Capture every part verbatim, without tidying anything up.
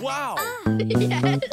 Wow. Uh, yes.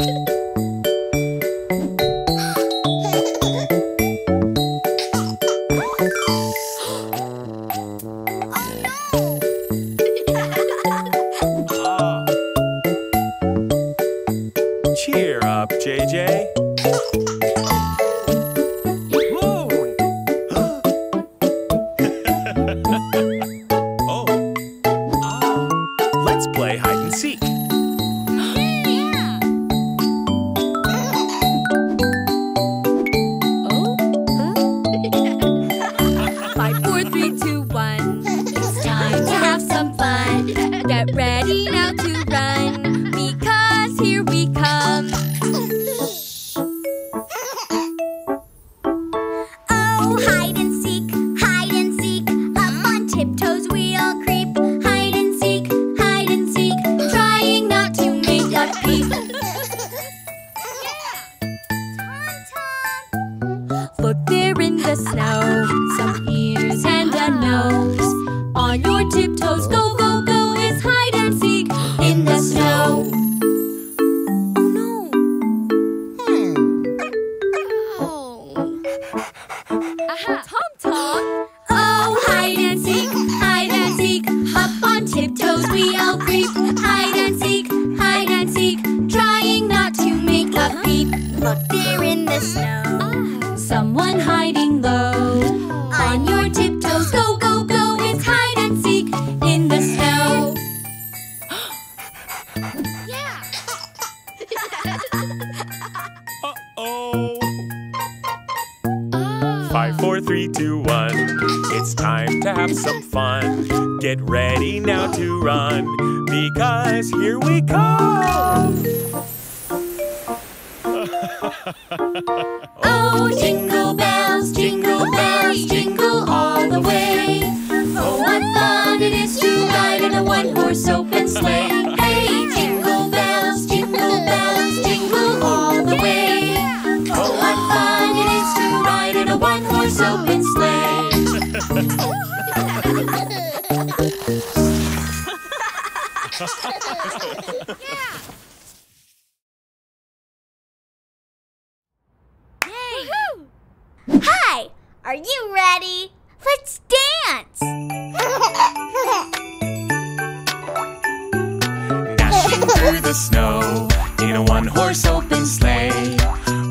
Dashing through the snow in a one-horse open sleigh,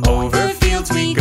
over fields we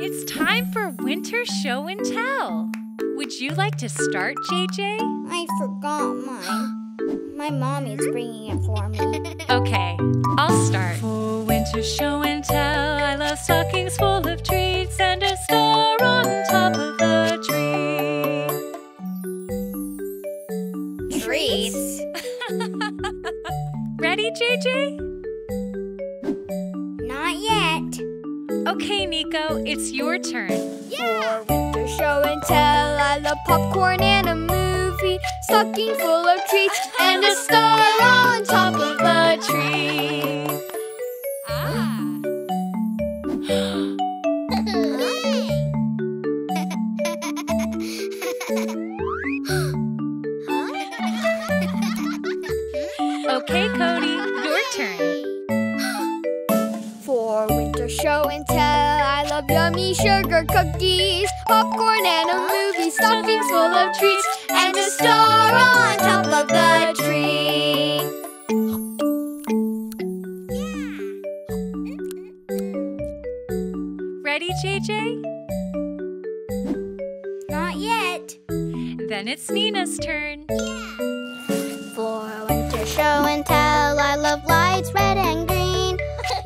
It's time for Winter Show and Tell. Would you like to start, J J? I forgot mine. My mommy's bringing it for me. Okay, I'll start. For Winter Show and Tell, I love stockings full of treats and a star on top of the tree. Treats? Ready, J J? Not yet. Okay, Nico, it's your turn. Yeah! For Winter Show and Tell, I love popcorn and a movie, stocking full of treats, and a star on top of a tree. Ah! Okay, Cody, your turn. For Winter Show and Tell, I love yummy sugar cookies, popcorn and a movie, stockings full of treats, and a star on top of the tree. Yeah. Ready, J J? Not yet. Then it's Nina's turn. Yeah. For Winter Show and Tell, I love lights red and green,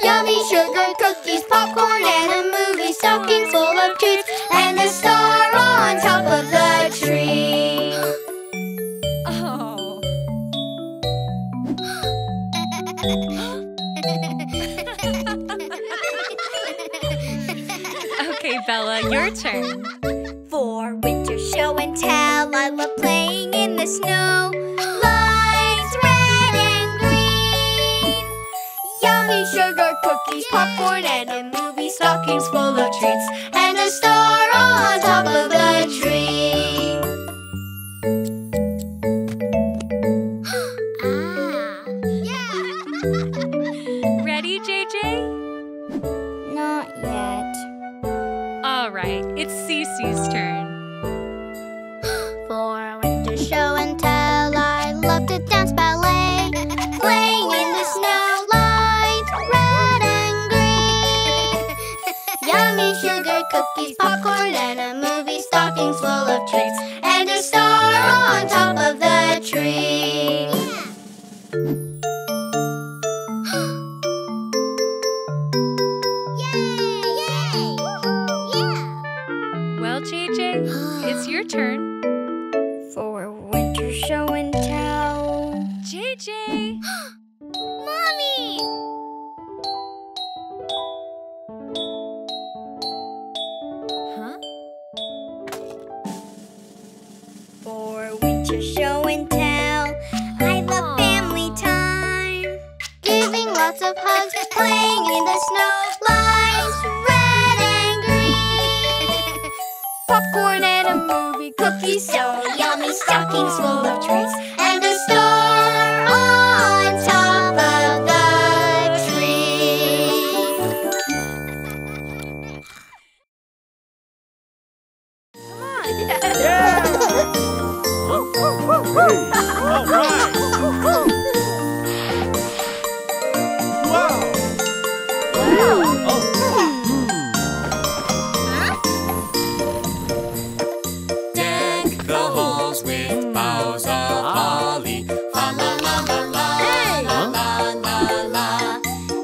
yummy sugar cookies, popcorn and a movie, stocking full of treats, and a star on top of the tree. Oh. Okay, Bella, your turn. For Winter Show and Tell, I love playing in the snow, sugar cookies, popcorn, and a movie, stockings full of treats, and a star on top of the tree. Ah! Yeah! Ready, J J? Not yet. All right, it's Cece's turn. For Winter Show and Tell, I love to dance ballet, playing in the snow. Cookies, popcorn, and a movie, stockings full of treats, and a star on top of the tree. Yeah. Yay! Yay! Yeah! Well, J J, it's your turn. For Winter Show and Tell. J J! Mommy! Winter Show and Tell, I love family time, giving lots of hugs, playing in the snow, lights red and green, popcorn and a movie, cookies so yummy, stockings full of treats, and a star on top of the tree. Come on. Yeah! Hey. All right. Wow. Wow. Oh. Huh? Deck the halls with boughs of holly. La la la la la. Hey. La la la la.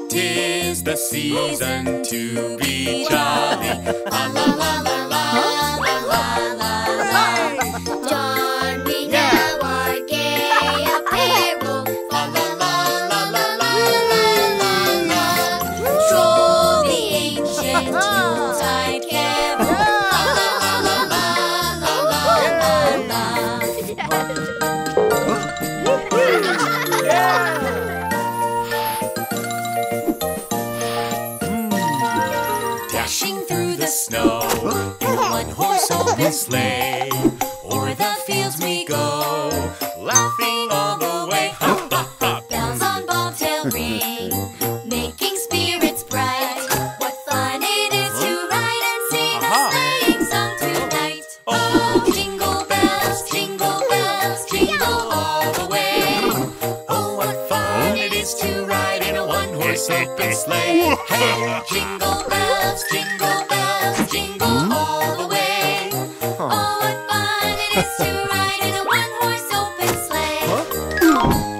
'Tis the season to be jolly. La la la la. The sleigh, o'er the fields we go, laughing all the way. Hop, hop, hop. Bells on bobtail ring, making spirits bright. What fun it is to ride and sing a sleighing song tonight! Oh, jingle bells, jingle bells, jingle all the way. Oh, what fun it is to ride in a one-horse open. the sleigh. Hey, jingle bells, jingle bells, jingle all the way. Oh, what fun it is to ride in a one-horse open sleigh. Follow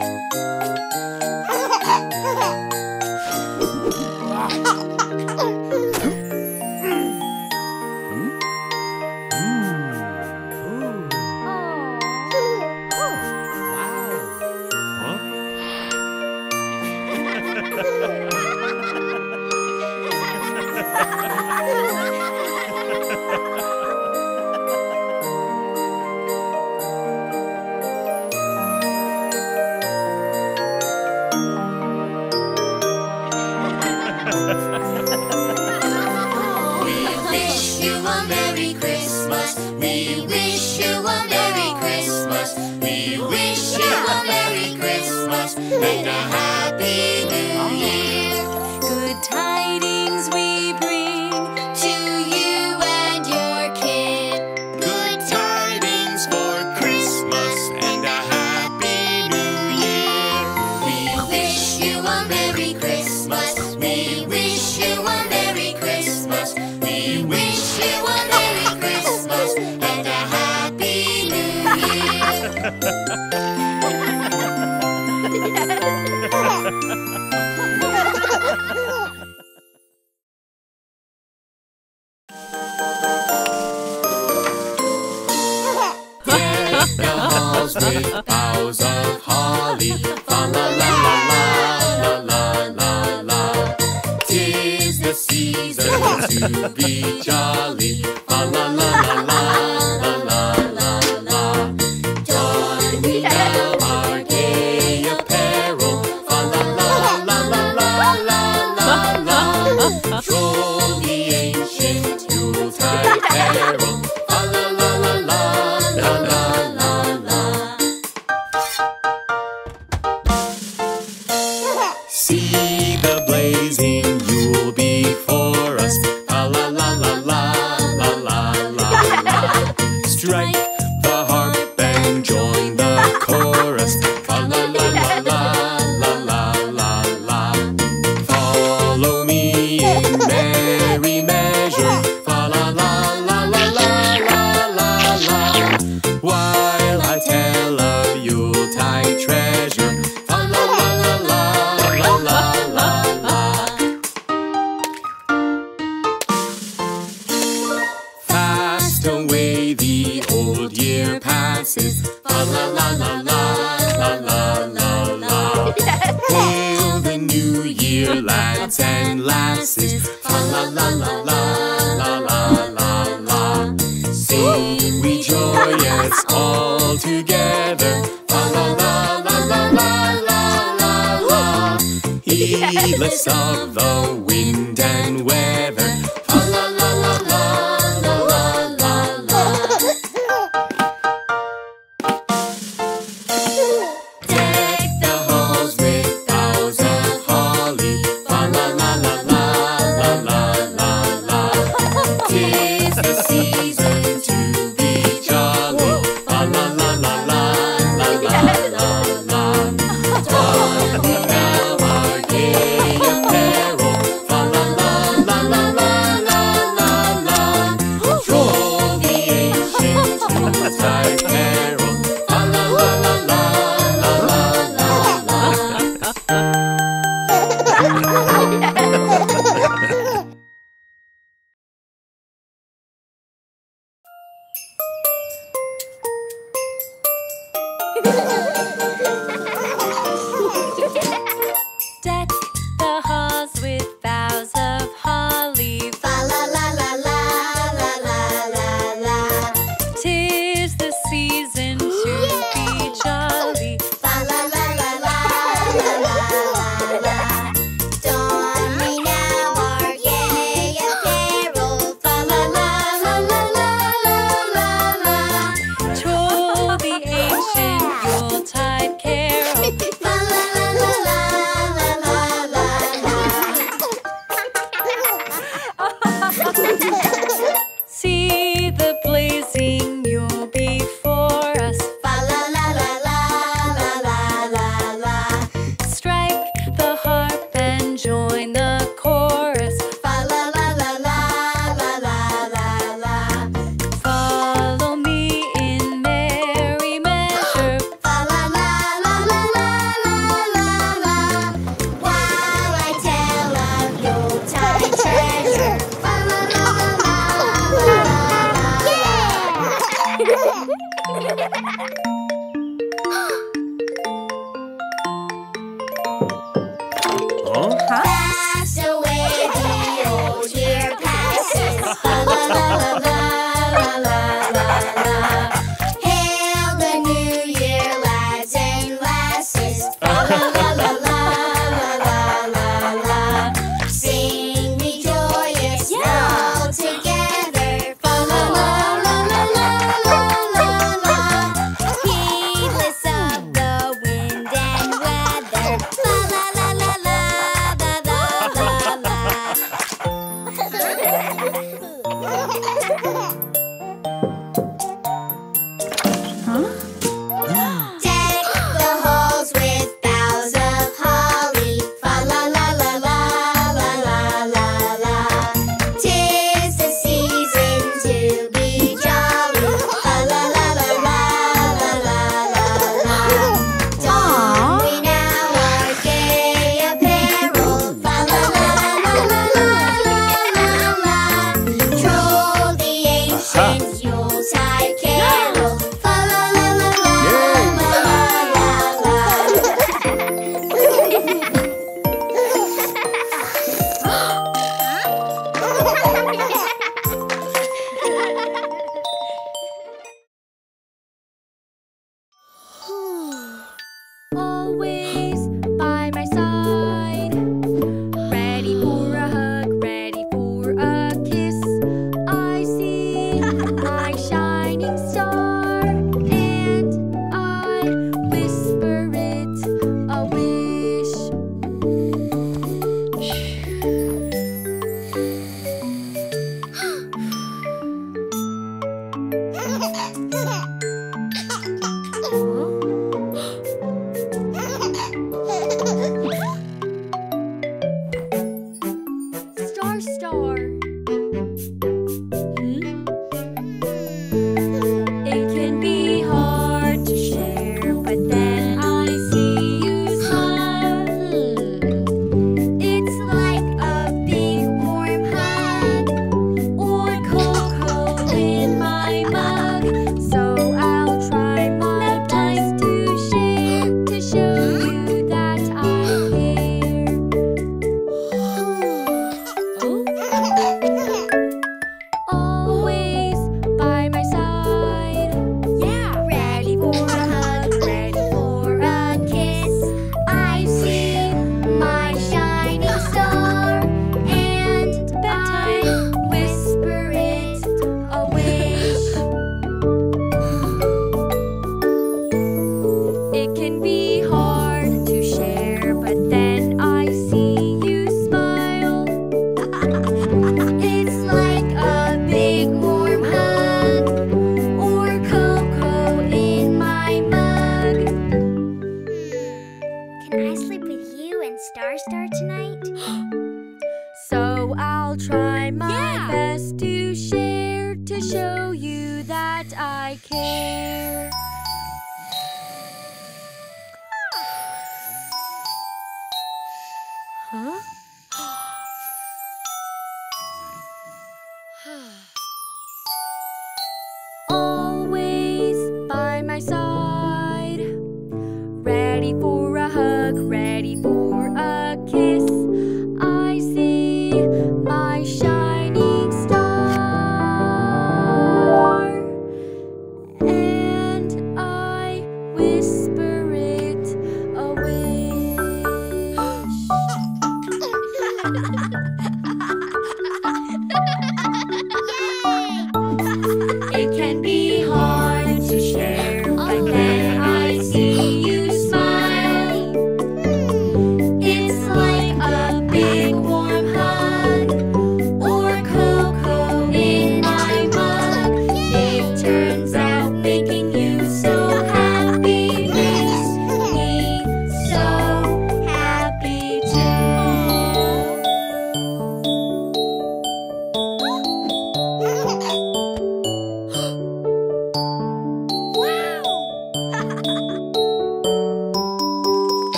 And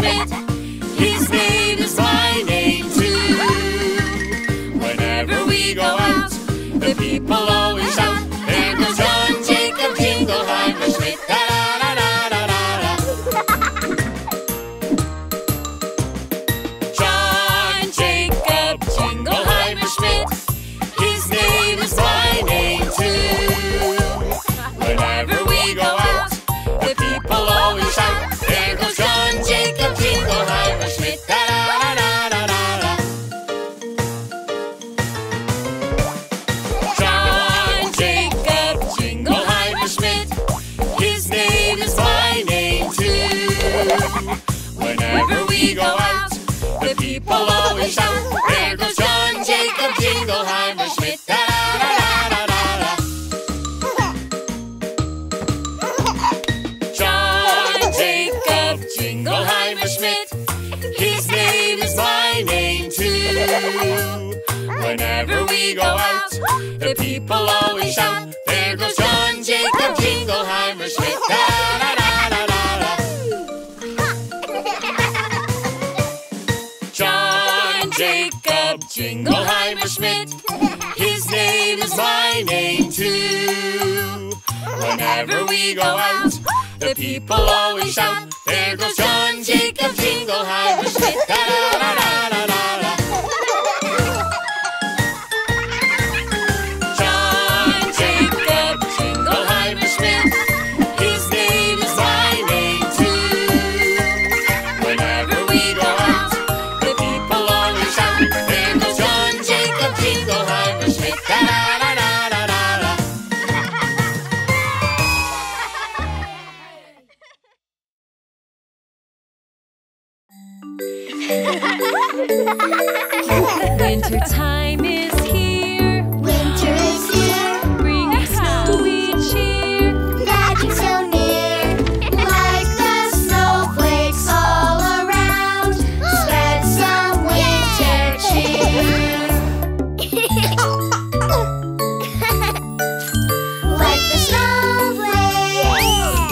Smith. His name is my name too. Whenever we go out, the people always shout, "There goes John Jacob Jingleheimer Schmidt." Da da da da da da. John Jacob Jingleheimer Schmidt. His name is my name too. Whenever we go out, the people always shout, "There goes John Jacob Jingleheimer Schmidt." Da da da da da da. John Jacob Jingleheimer Schmidt. His name is my name too. Whenever we go out, the people always shout, "There goes John Jacob Jingleheimer Schmidt." Da da da da da da. John Jacob Jingleheimer Schmidt. His name is my name too. Whenever we go out, the people always shout, "There goes John Jacob Jingleheimer Schmidt." Da da da da da da. John Jacob Jingleheimer Schmidt. His name is my name too. Whenever we go out, the people always shout, "There goes John Jacob Jingleheimer Schmidt." Da da da da da da. John Jacob Jingleheimer Schmidt. His name is my name too. Whenever we go out, the people always shout, "There goes John Jacob Jingleheimer Schmidt." Da da da da da da. Winter time is here. Winter is here. Bringing snowy cheer. Magic so near. Like the snowflakes all around. Spread some winter cheer. Like the snowflakes.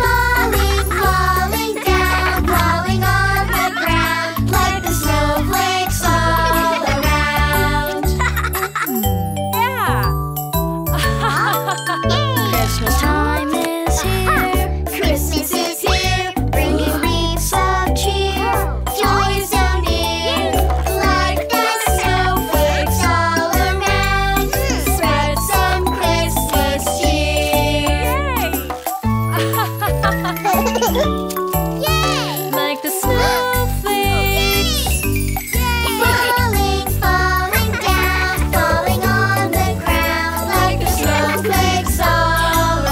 Falling, falling down. Falling on the ground. Like the snowflakes all around. Christmas time is here. Christmas is here. Bringing leaves of cheer. Joy is so near. Like the snowflakes all around. Spread some Christmas cheer. Yay! Like the snowflakes. Falling, falling down, falling on the ground, like the snowflakes all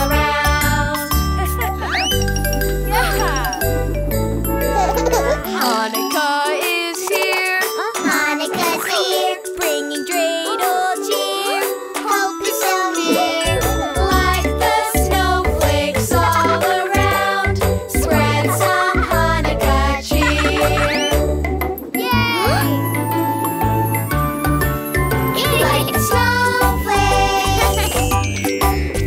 around. Hanukkah is here. Hanukkah's here, bringing dreidel cheer. Hope is so near. Like the snowflakes all around, spread some Hanukkah cheer. Yay! Like the snowflakes.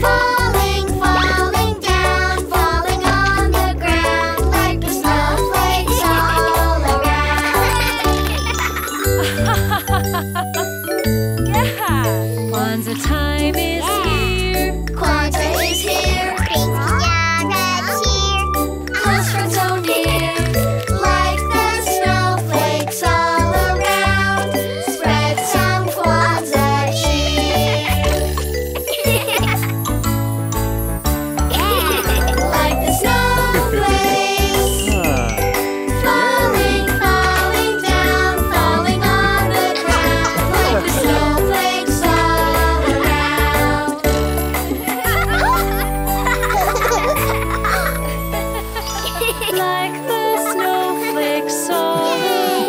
Falling, falling down, falling on the ground, like the snowflakes all around. Kwanzaa time is here. Kwanzaa is here. Comes from so near. Like the snowflakes all around, spread some Kwanzaa cheer. Like the snowflakes. Falling, falling down, falling on the ground, like the snowflakes all around. Like the snowflakes all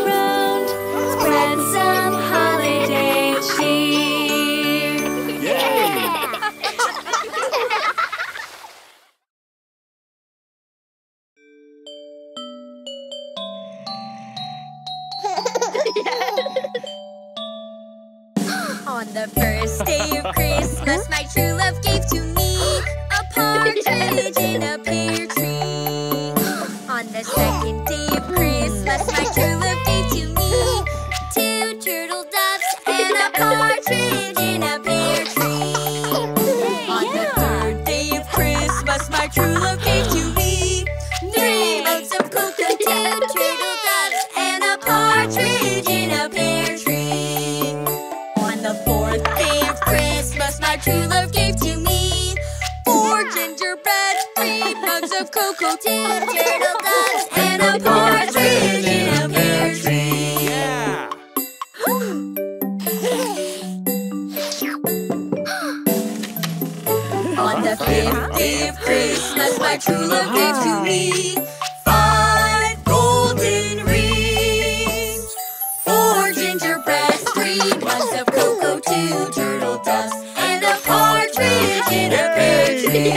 around, spread some holiday cheer. On the first day of Christmas, my true love gave to me a partridge in a pear tree. On the second day our true locate to be. Three bucks of coconut, two ducks, and a partridge in a pear tree. On the fourth day of Christmas, my true love gave to me four gingerbread, three bucks of cocoa tea, turtle doves, and a partridge in a pear tree. Yeah. On the fifth day of Christmas, my true love gave to me five golden rings, four gingerbread, three bucks of cocoa, two turtle doves, and a partridge in a pear tree.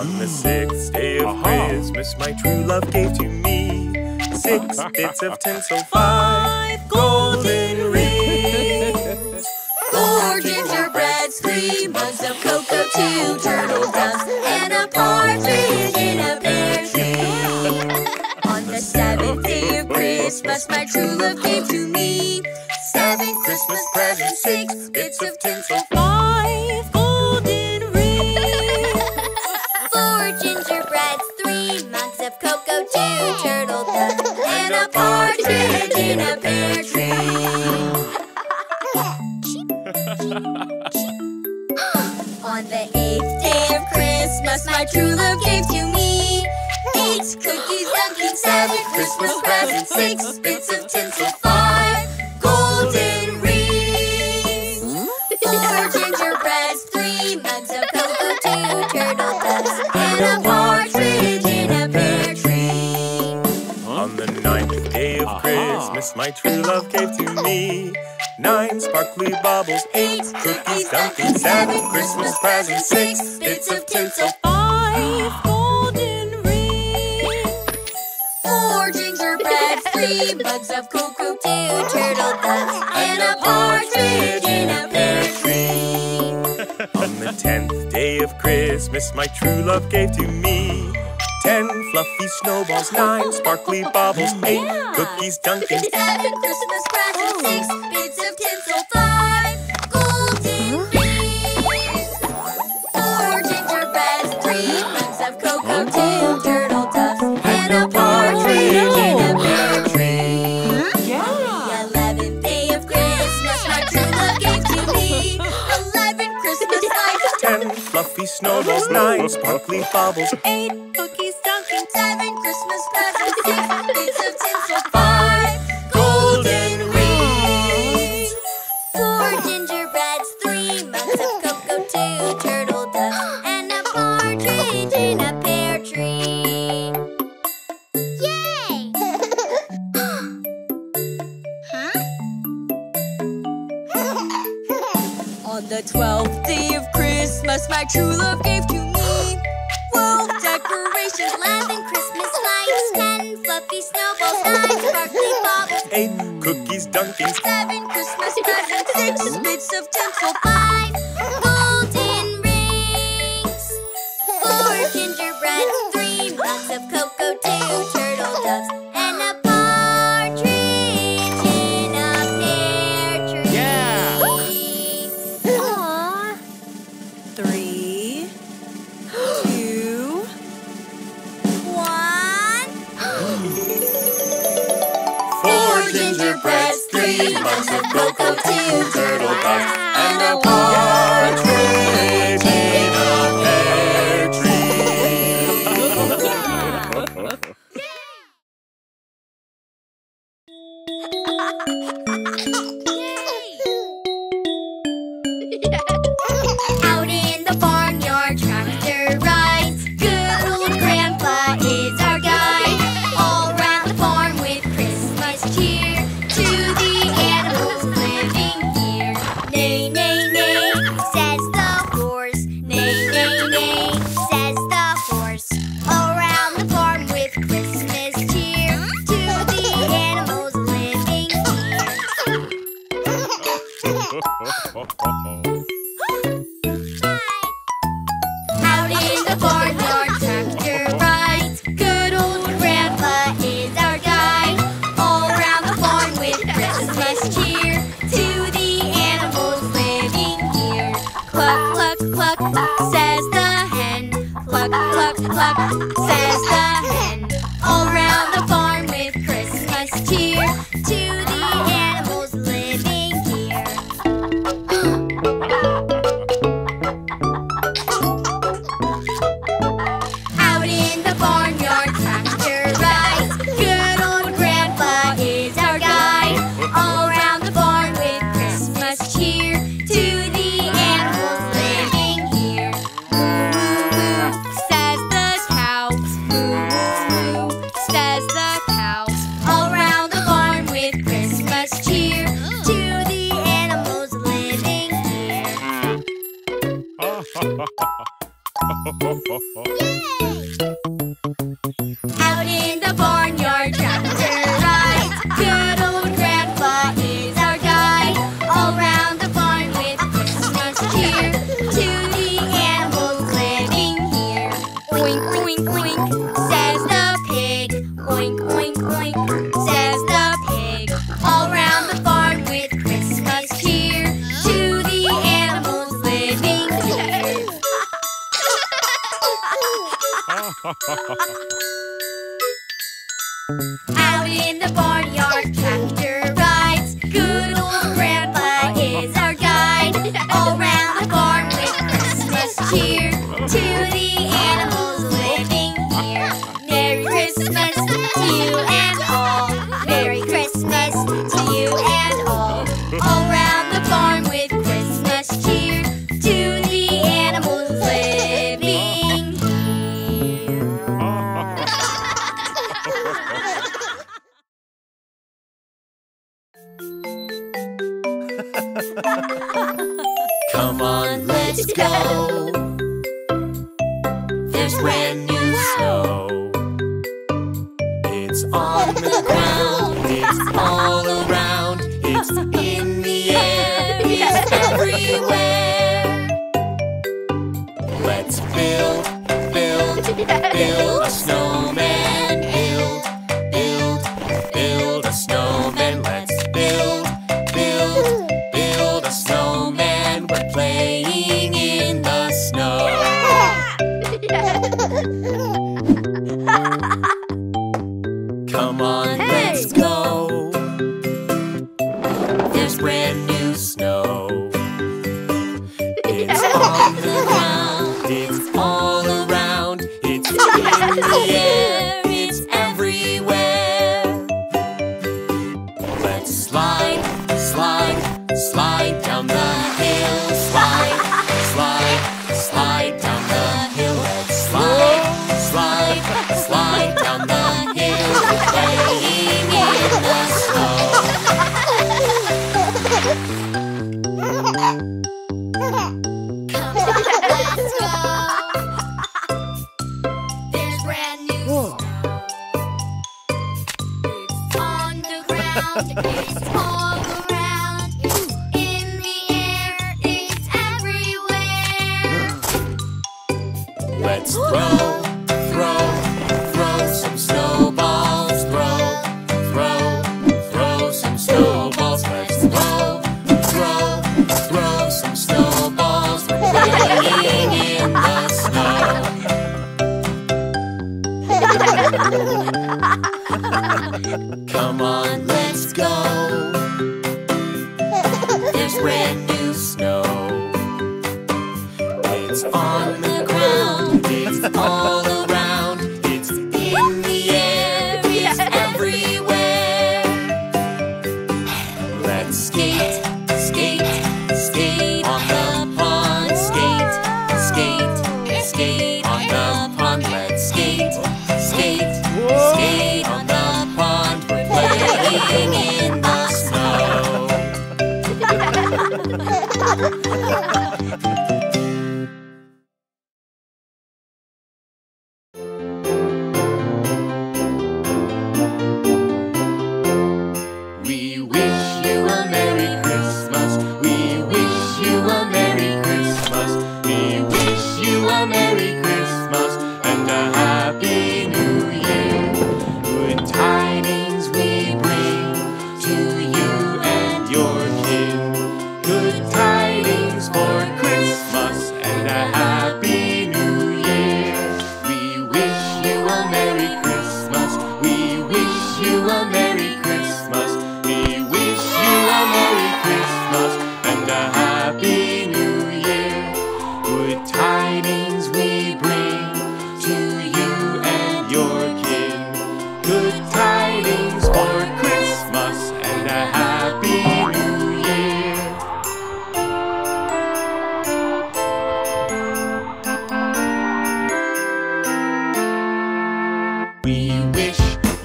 On the sixth day of Christmas, my true love gave to me six bits of tinsel, five golden rings, four gingerbreads, three bucks of cocoa, two turtle doves, and a partridge in a pear tree. On the seventh day of Christmas, my true love gave to me seven Christmas presents, six bits of tinsel, five golden rings, four gingerbreads, three mugs of cocoa, two turtle doves, and a partridge in a pear tree. On the eighth day of Christmas, my true love gave to me eight cookies, duckies, seven Christmas presents, six bits of tinsel, five golden rings, four gingerbreads, three mugs of cocoa, two turtle doves, and a partridge in a pear tree. On the ninth day of Christmas, my true love gave to me nine sparkly bubbles, eight cookies, dumplings, seven Christmas presents, six bits of tinsel, five golden rings, four gingerbreads, three bugs of cocoa, two turtle doves, and a partridge in a pear tree. On the tenth day of Christmas, my true love gave to me ten fluffy snowballs, nine sparkly bubbles, eight yeah. cookies, dumplings, seven Christmas presents, six bits of tinsel, five golden rings, four gingerbreads, three mugs of cocoa, two turtle doves, and a partridge in a pear tree. Yeah. On the eleventh day of Christmas, my true love gave to me eleven Christmas lights, ten fluffy snowballs, nine sparkly bubbles, eight cookies, dunking, seven Christmas presents, six bits of tinsel, five golden rings, four gingerbreads, three mugs of cocoa, two turtle doves, and a partridge in a pear tree. Yay! Huh? On the twelfth day of Christmas, my true love gave to me twelve decorations, eleven Christmas lights, ten fluffy snowballs, nine sparkly bubbles, eight cookies, dumplings, seven Christmas presents, six bits of tinsel, five golden rings, four gingerbread, three bucks of cocoa, two turtle doves, and a partridge in a pear tree. Yeah! Aw. Three, two, one. Four gingerbreads, three bucks of cocoa, two turtle doves, and a partridge in a pear tree. Out in the barnyard, tractor rides. Good old grandpa is our guide. All round the farm with Christmas cheer to the animals living here. Neigh, neigh, neigh, says the horse. Neigh, neigh, neigh, says the horse. All round the farm with Christmas cheer to the animals living here. Cluck, cluck, cluck, says the hen. cluck, cluck, cluck, says the hen. All round the farm with Christmas cheer to the animals living here. Out in the barnyard, tractor rides. Good old Grandpa is our guide. All round the barn with Christmas cheer to the animals living here. Out in the barnyard, tractor rides. Good old Grandpa is our guide. All round the barn with Christmas cheer to the animals living here. Oink, oink, oink, says the pig. Oink, oink, oink, says the pig. All round the barn with Christmas cheer to the animals living here. Out in the barnyard, tractor rides. Good old Grandpa is our guide. All round the barn with Christmas cheer to the animals living here. Merry Christmas to you and all. Merry Christmas to you and all. All round the barn with Christmas cheer to the animals living here. Come on, let's go. There's brand new snow. It's on the ground, it's all around, it's in the air, it's everywhere. Let's build, build, build a snowman. Build, build, build a snowman. Let's build, build, build a snowman. We're playing in the snow. Come on, let's go. There's brand new snow. It's on the ground, it's all around, it's in the air, it's everywhere. Let's slide, slide, slide down the hill. Slide, slide, slide down the hill. Let's slide, slide, slide down the hill. Playing in the snow. Come on, let's go. There's brand new snow. It's on the ground, it's all around, it's in the air, it's everywhere. Let's throw, throw, throw some snow. Come on, let's go. There's brand new snow. It's on the ground, it's all around, it's in the air, it's everywhere. Let's skate, skate, skate on the pond. Skate, skate, skate on the pond. Let's skate, skate, skate on the pond. We're playing in the snow. Good tidings we bring to you and your kin. Good tidings for Christmas and a happy new year. We wish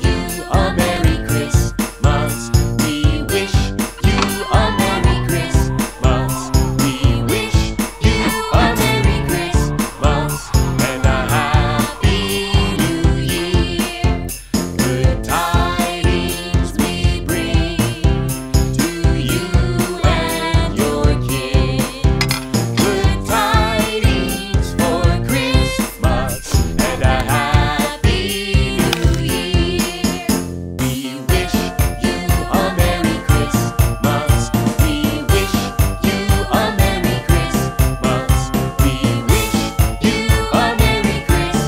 you a Merry Christmas. We wish you a Merry Christmas. We wish you a Merry Christmas and a Happy New Year. Good tidings we bring to you and your kin. Good tidings for Christmas and a Happy New Year. We wish you a Merry Christmas. We wish you a Merry Christmas. We wish you a Merry Christmas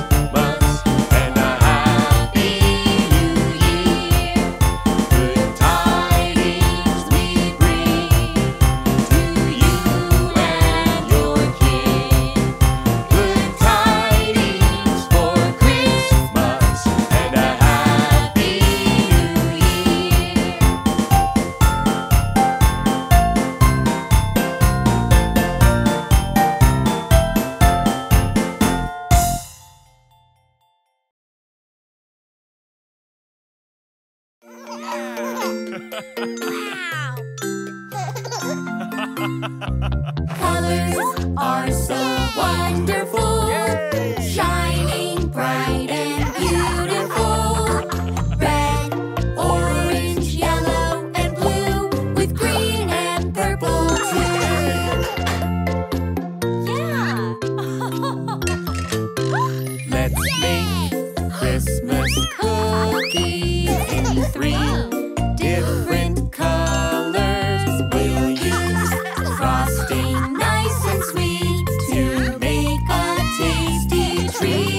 and a Happy New Year. Good tidings we bring to you and your kin. Good tidings for Christmas and a Happy New Year. Wow! Colors are so wonderful, shining bright and beautiful. Red, orange, yellow, and blue, with green and purple too. Yeah! Let's make Christmas cookies in three different colors. We'll use frosting nice and sweet to make a tasty treat.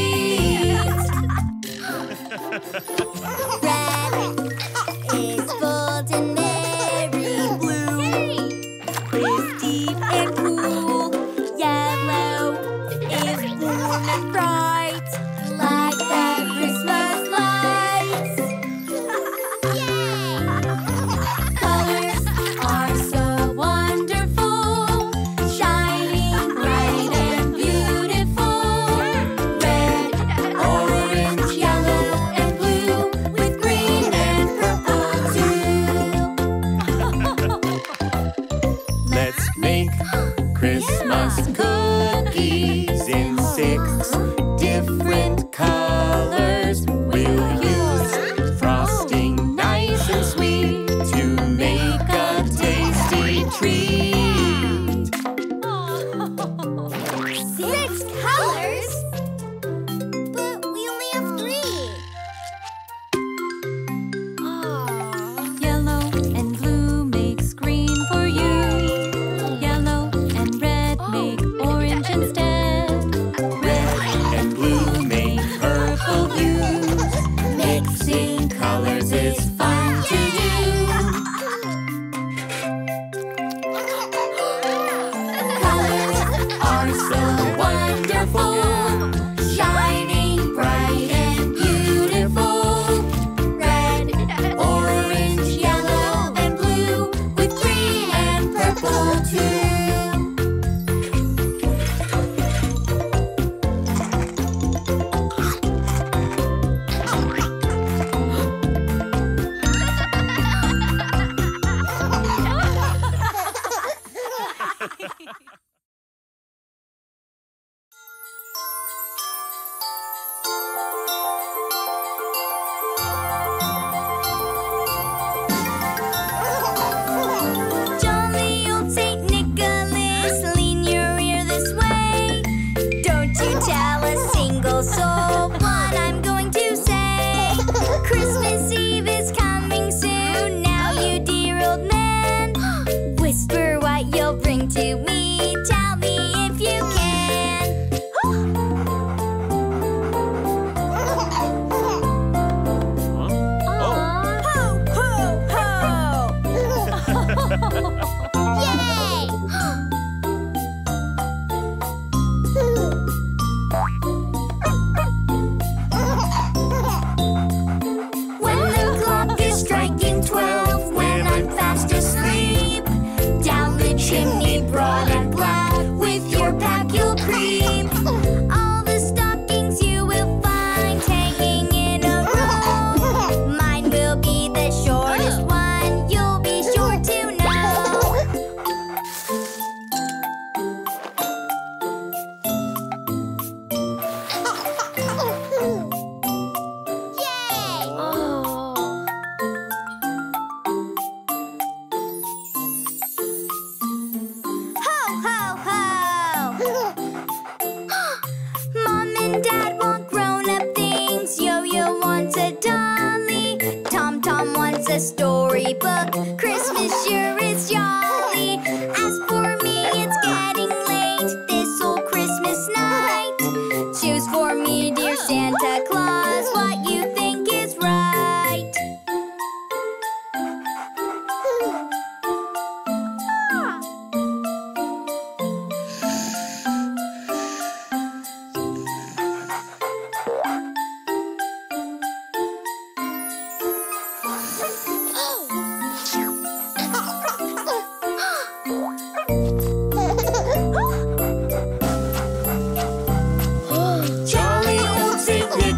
Red is bold and merry. Blue is deep and cool. Yellow is warm and bright, like the Christmas lights. Colors are so wonderful, shining bright and beautiful. Red, orange, yellow, and blue, with green and purple too. Let's make Christmas cookies in six you cream. All the stockings you will find hanging in a row. Mine will be the shortest one, you'll be sure to know. Yay! Oh. Ho, ho, ho! Dad wants grown-up things, Yo-Yo wants a dolly, Tom-Tom wants a storybook, Christmas sure is jolly. As for me, it's getting late, this'll Christmas night. Choose for me, dear Santa Claus, what you think is right. Thank you.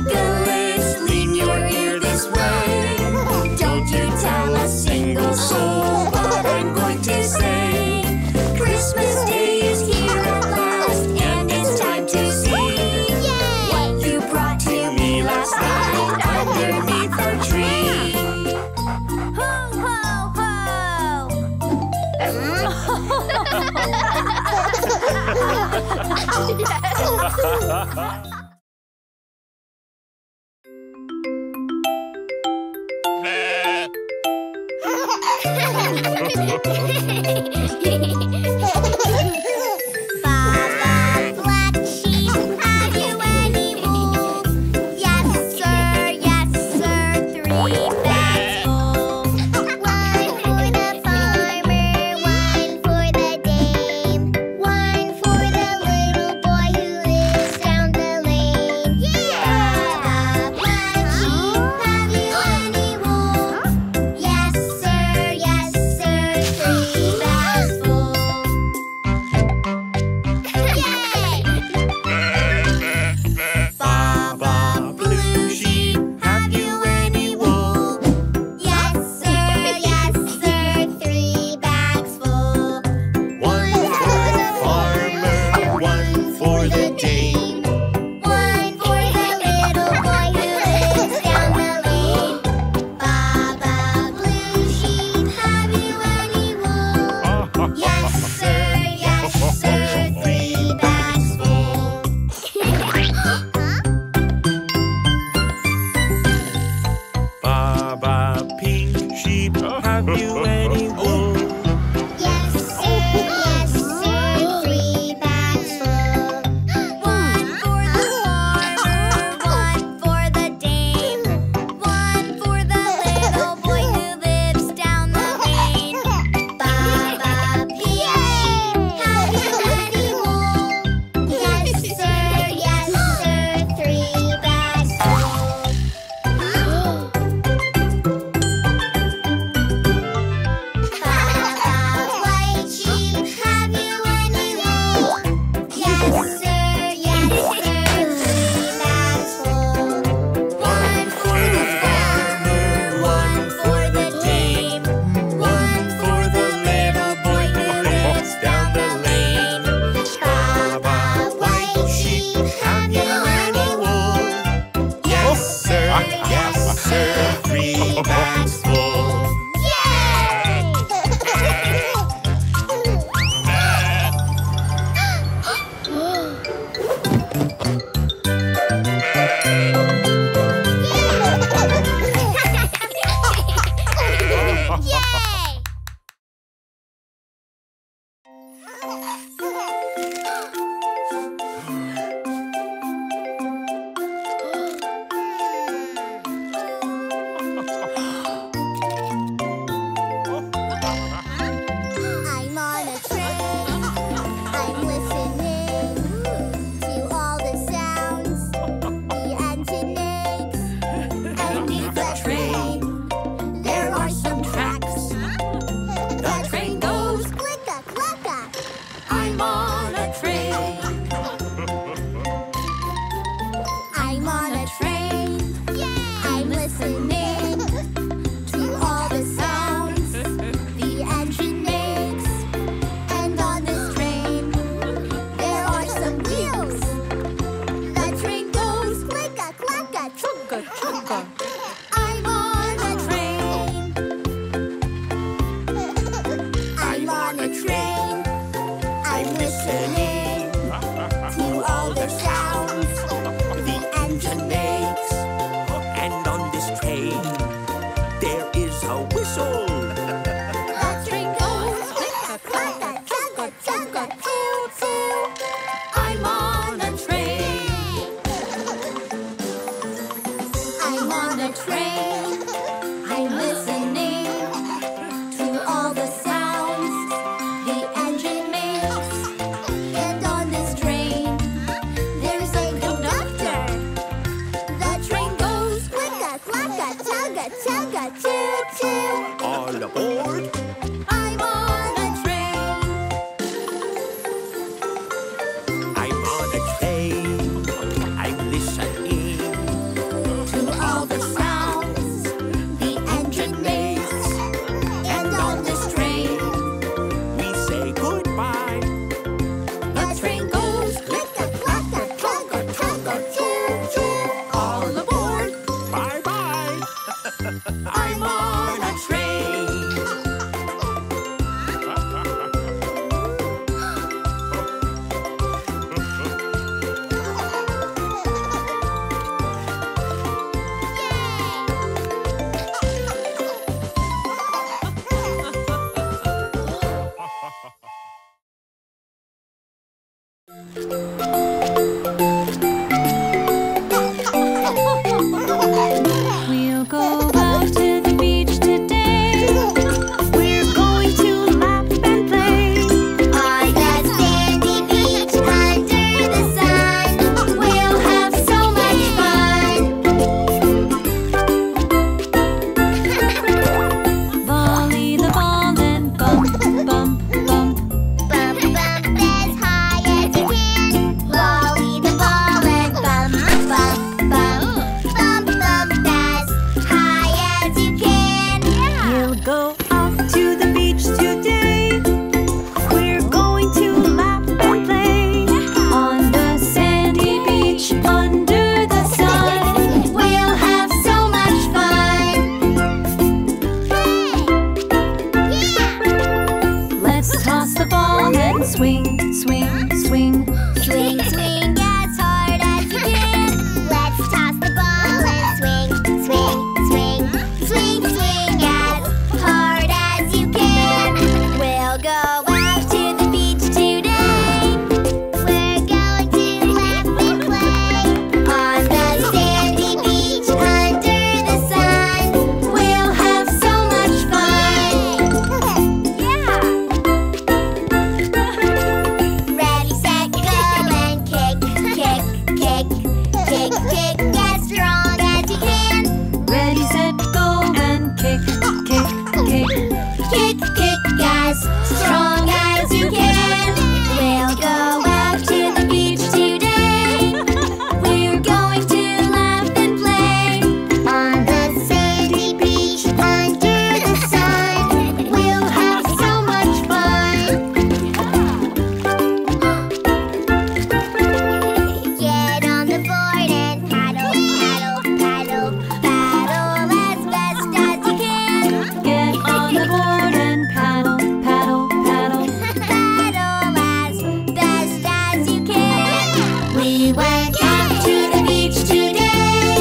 We went out to the beach today.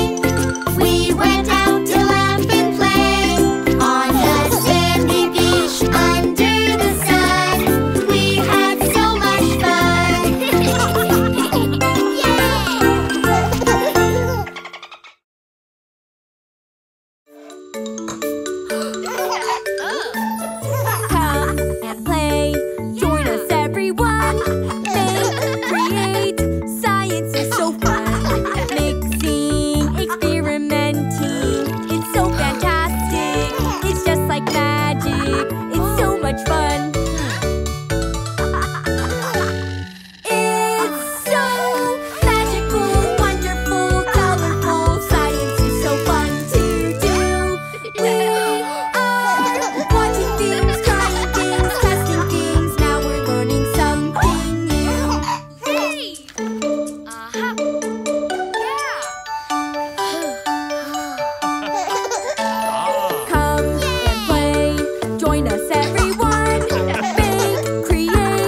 We went out to laugh and play on the sandy beach under the sun. We had so much fun. Yay! Come and play. Join us, everyone. Make,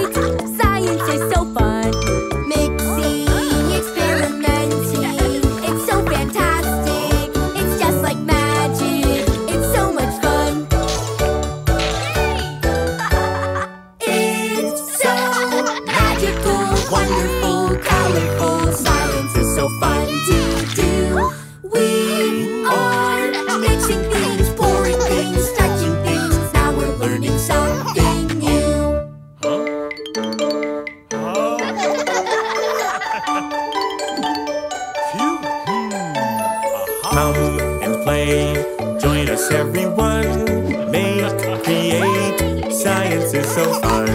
create. Science is so fun. Mixing, experimenting. It's so fantastic. It's just like magic. It's so much fun. It's so magical, wonderful, colorful. Science is so fun to do. We are watching things, trying things, testing things. Now we're learning something new. Hey! Uh-huh. Come and play. Join us, everyone. Make, create. Science is so fun.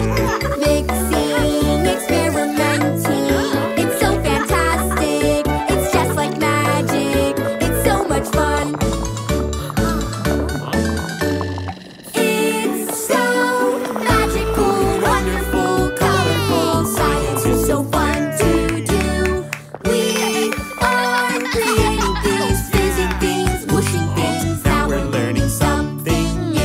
Mixing, experimenting. It's so fantastic. It's just like magic. It's so much fun. It's so magical, wonderful, colorful. Science is so fun to do. We are mixing things, pouring things, touching things. Now we're learning something new. Come and play. Join us, everyone. Make, create. Science is so fun. Mixing, experimenting. It's so fantastic. It's just like magic. It's so much fun. It's so magical, wonderful, colorful. Science is so fun to do. We are creating things, fizzing things, whooshing things. Now we're learning something new.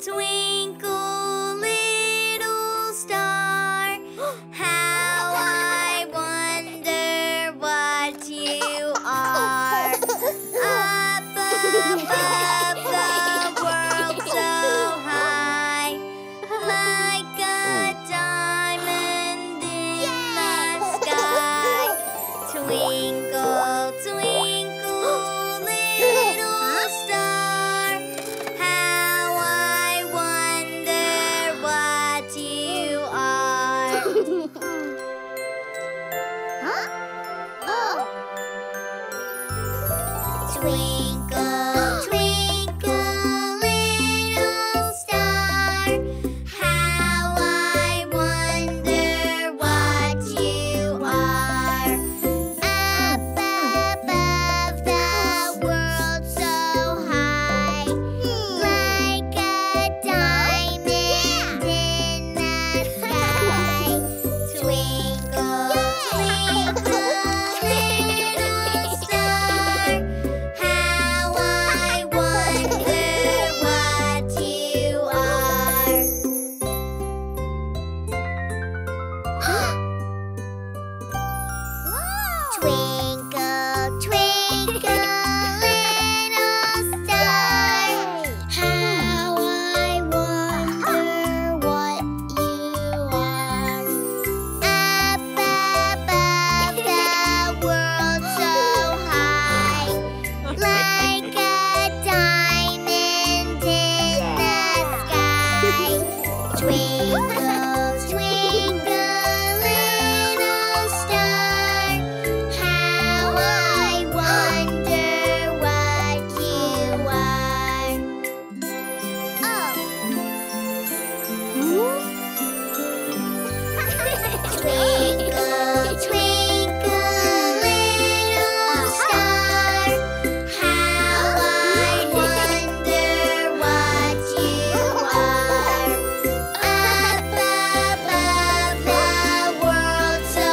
twinkle, little star, how I wonder what you are. Up above the world so high, like a diamond in the sky. Twinkle, twinkle, little star, how I wonder what you are. Huh? Oh. Twinkle, twinkle, little star, how I wonder what you are. Up above the world so high, like a diamond in the sky. Twinkle, twinkle, little star, how I wonder what you are. Twinkle, twinkle, little star, how I wonder what you are. Up above the world so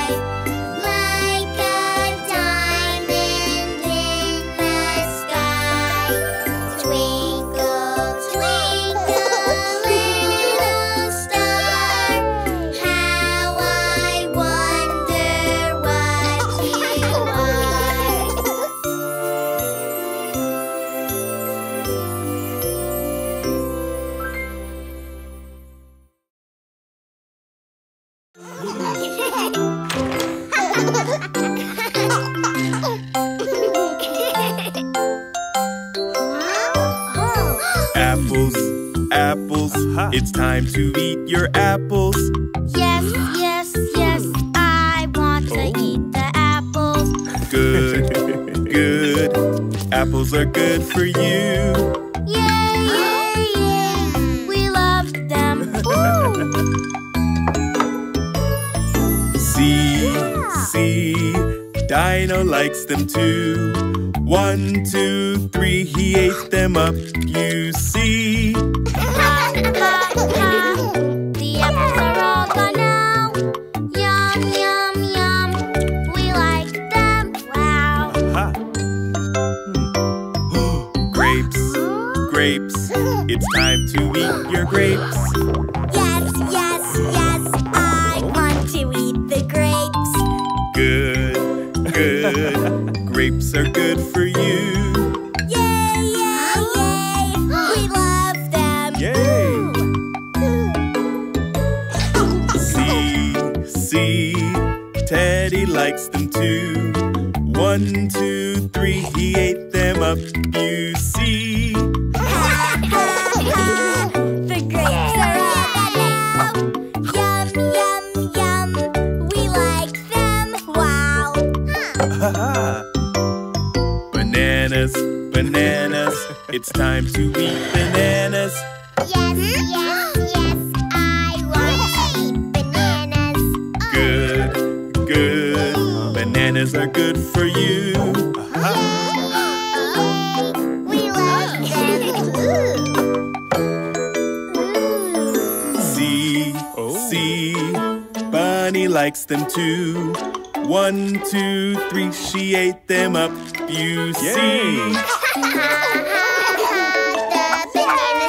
high, like a diamond in the sky. Twinkle, twinkle, little star, how I wonder what you are. Twinkle, twinkle, little star, how I wonder what you are. Up above the world so high, like a diamond in the sky. Twinkle, twinkle, little star, how I wonder what you are. Apples, apples, it's time to eat your apples. Yes, yes, yes, I want to eat the apples. Good, good, apples are good for you. Yay, yay, yay, we love them. See, see, Dino likes them too. One, two, three, he ate them up, you see. Ha, ha, ha, the apples are all gone now. Yum, yum, yum, we like them, wow. Aha. Grapes, grapes, it's time to eat your grapes. Yes, yes, yes, I want to eat the grapes. Good, good, grapes are good for you. Yay, yay, yay, we love them. Yay! See, see, Teddy likes them too. One, two, three, he ate them up, you see. Ha, ha, ha, the grapes are all gone now. Yum, yum, yum, we like them, wow. Aha. Bananas, bananas, it's time to eat bananas. Yes, yes, yes, I want to eat bananas. Good, good, bananas are good for you. Aha. Yay, yay, we love them. See, see, Bunny likes them too. One, two, three, she ate them up, you see. Ha, ha, ha, the banana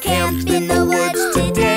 Camped in the woods today.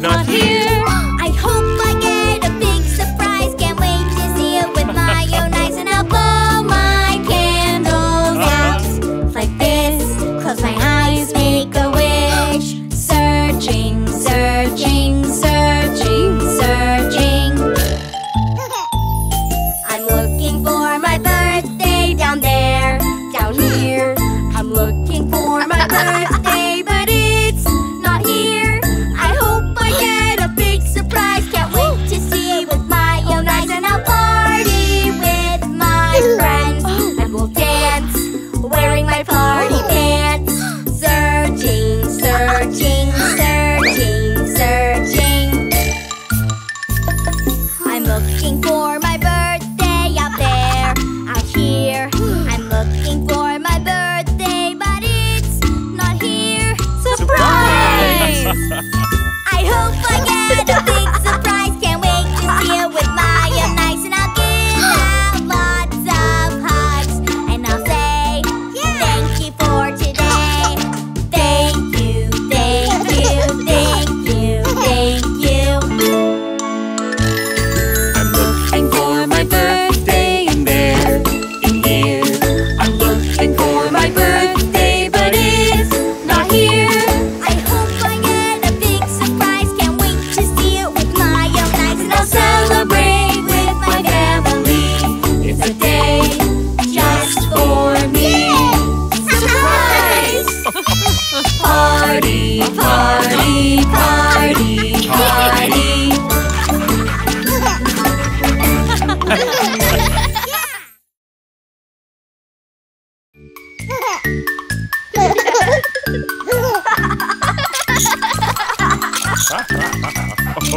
Not here.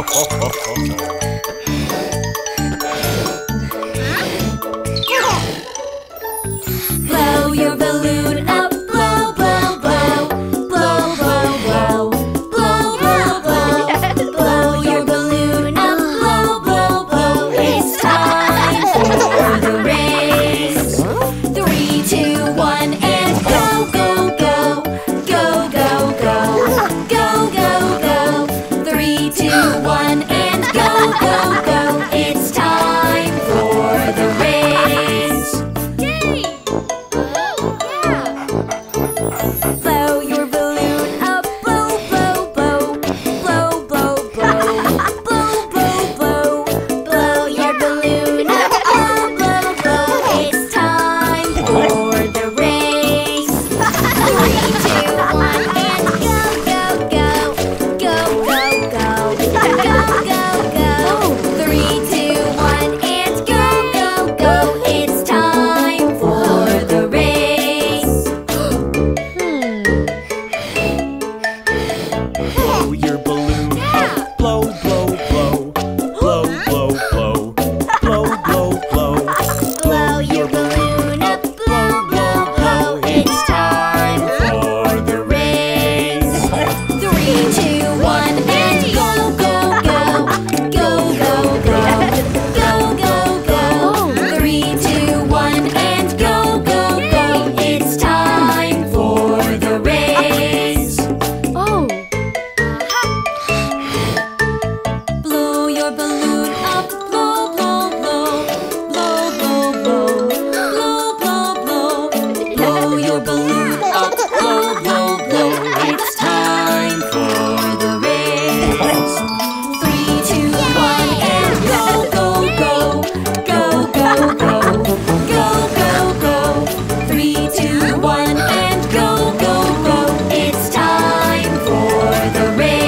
Blow your balloon up. Blow, blow, blow. Blow, blow, blow. Blow, blow, blow. Blow your balloon up. Blow, blow, blow. It's time for the race. Three, two, one, and go, go, go. Go, go, go. Go, go, go. Three, two, one, and go, go, go. It's time for the race. Blow your balloon up, blow, blow, blow, blow, blow, blow, blow, blow, blow, blow your balloon up, blow, blow, blow. It's time for the race. Three, two, one, and go, go, go, go, go, go, go, go, go. Three, two, one, and go, go, go. It's time for the race.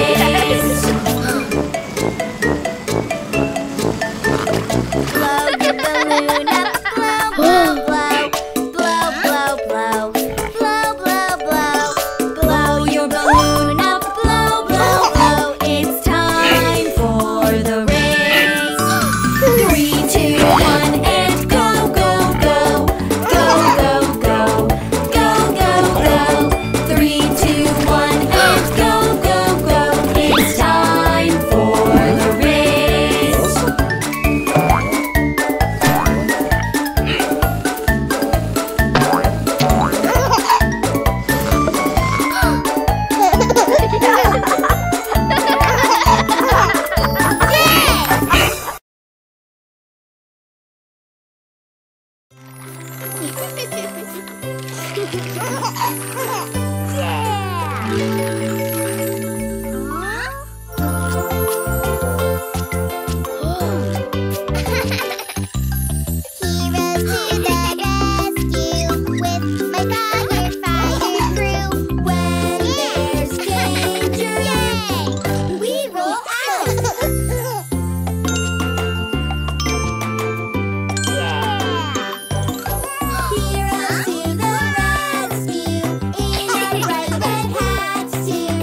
See you.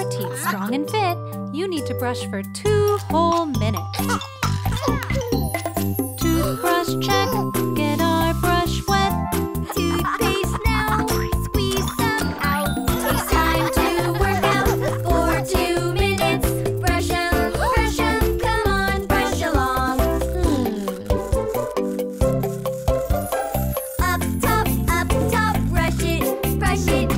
your teeth strong and fit, you need to brush for two whole minutes. Toothbrush check, get our brush wet. Toothpaste now, squeeze some out. It's time to work out for two minutes. Brush 'em, brush 'em, come on, brush along. Hmm. Up top, up top, brush it, brush it.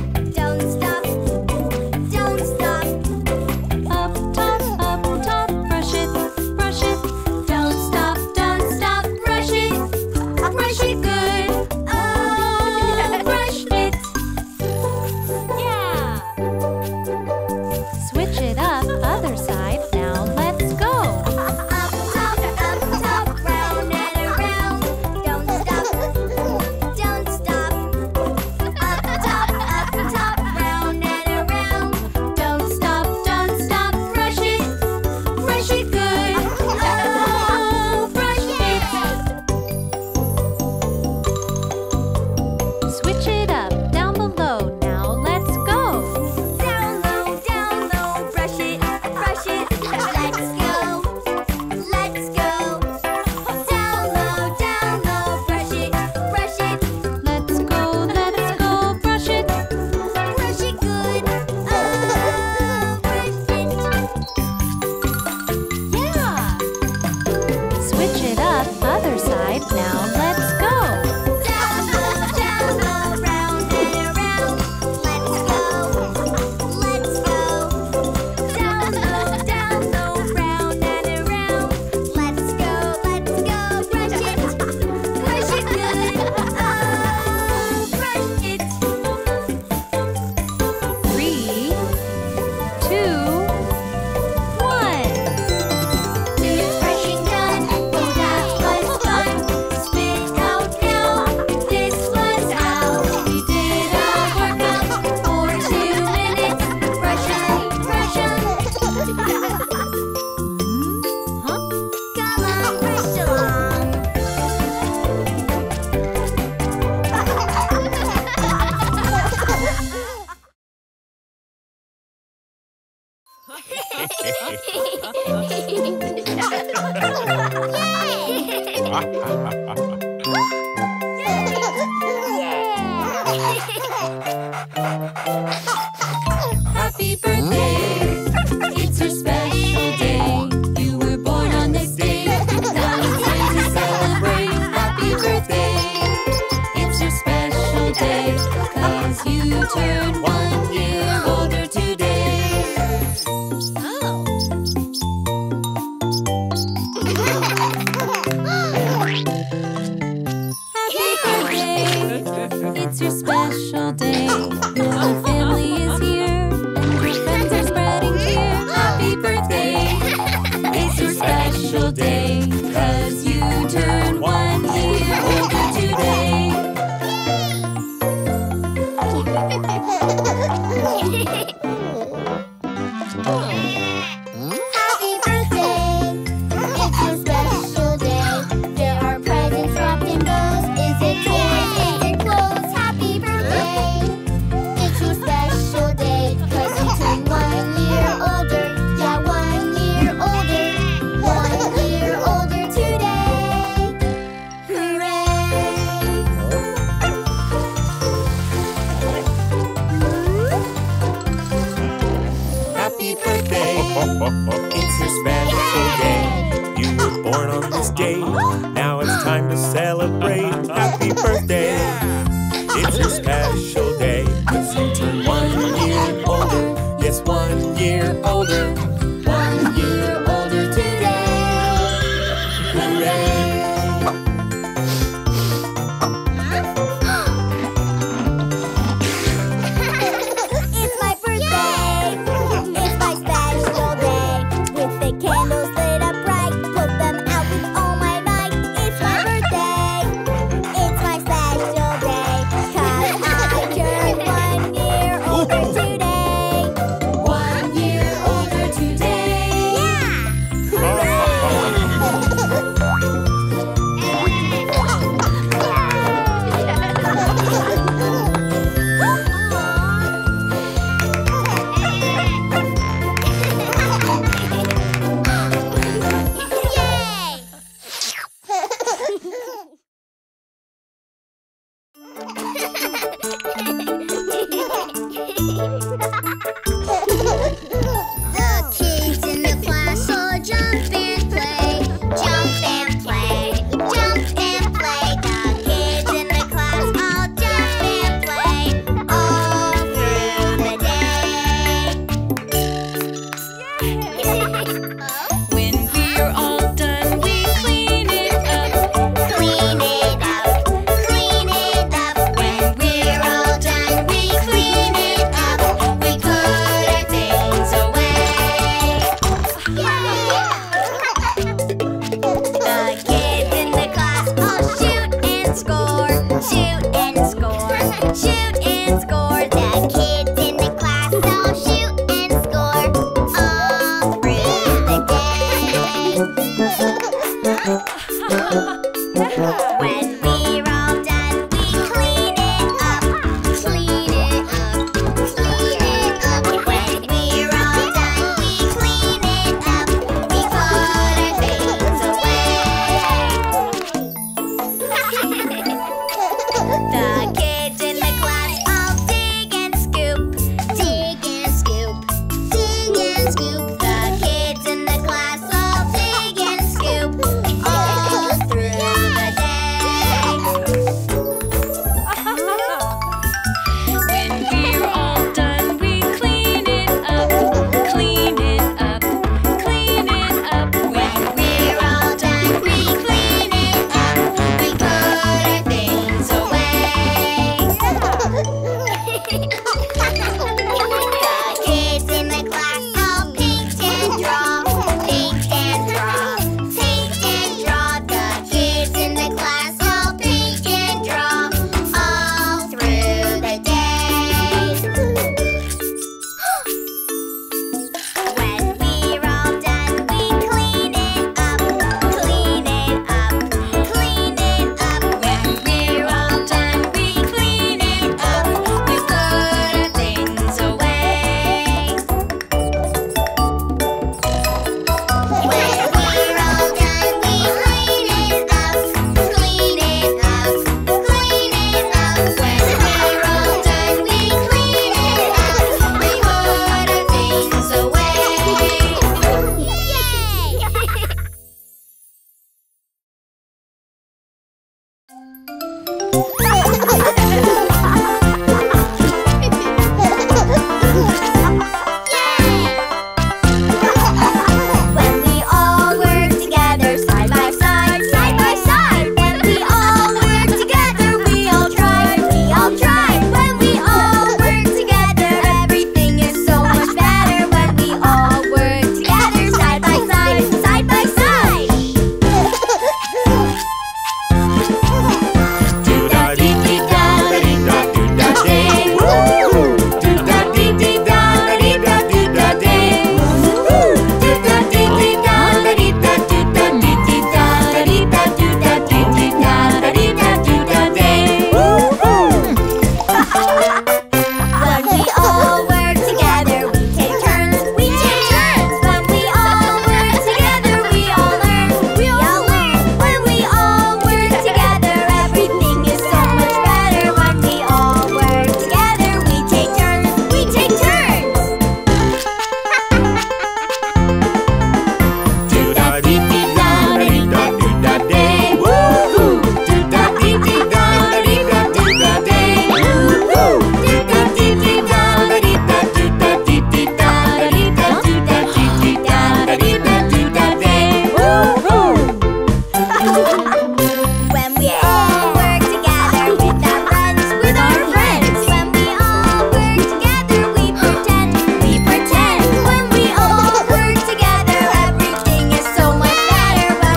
When we're all done, we clean it up, clean it up, clean it up. When we're all done, we clean it up, we put our things away. The kids in the class all dig and scoop, dig and scoop, dig and scoop. The kids in the class all dig and scoop all through the day. When we're all done, we clean it up, clean it up, clean it up. When we're all done, we clean it up, we put our things away. The kids in the class all paint and draw, paint and draw, paint and draw. The kids in the class all paint and draw all through the day. When we're all done, we clean it up, clean it up, clean it up. When we're all done, we clean it up, we put our things away. When we're all done, we clean it up, clean it up, clean it up. When we're all done, we clean it up, we put our things away. Yay! When we all work together, side by side, side by side. When we all work together, we all try, we all try. When we all work together, everything is so much better. When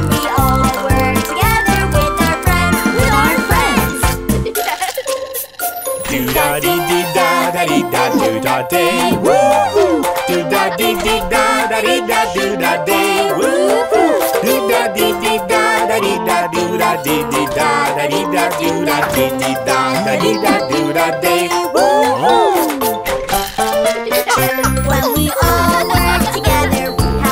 we all work together, side by side, side by side. Do da dee dee da da dee da do da dee. Do da dee dee da da dee da do da dee. Do da dee dee da da dee da do da dee dee da da dee da do da dee dee da da dee da do da dee. When we all work together, we take